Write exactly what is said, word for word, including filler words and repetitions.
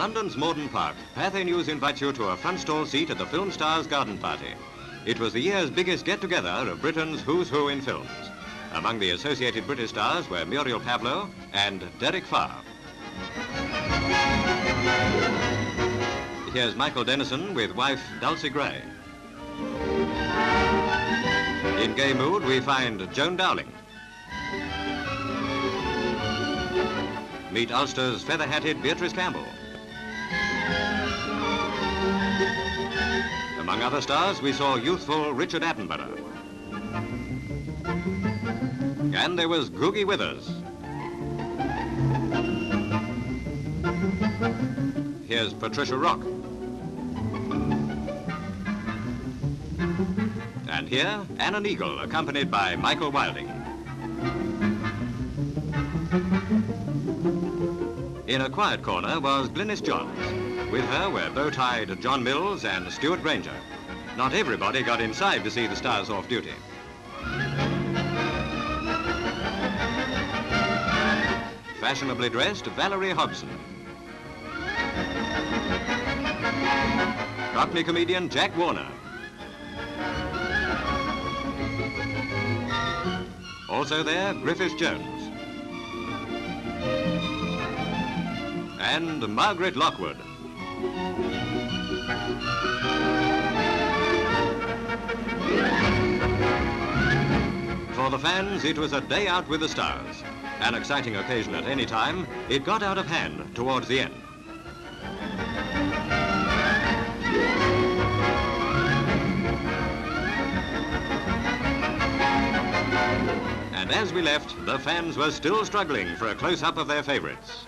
London's Morden Park, Pathé News invites you to a front stall seat at the film star's garden party. It was the year's biggest get-together of Britain's who's who in films. Among the associated British stars were Muriel Pavlow and Derek Farr. Here's Michael Denison with wife Dulcie Gray. In gay mood, we find Joan Dowling. Meet Ulster's feather-hatted Beatrice Campbell. Among other stars, we saw youthful Richard Attenborough. And there was Googie Withers. Here's Patricia Roc. And here, Anna Neagle, accompanied by Michael Wilding. In a quiet corner was Glynis Johns. With her were bow-tied John Mills and Stewart Granger. Not everybody got inside to see the stars off duty. Fashionably dressed, Valerie Hobson. Cockney comedian Jack Warner. Also there, Griffiths Jones. And Margaret Lockwood. For the fans, it was a day out with the stars. An exciting occasion at any time, it got out of hand towards the end. And as we left, the fans were still struggling for a close-up of their favorites.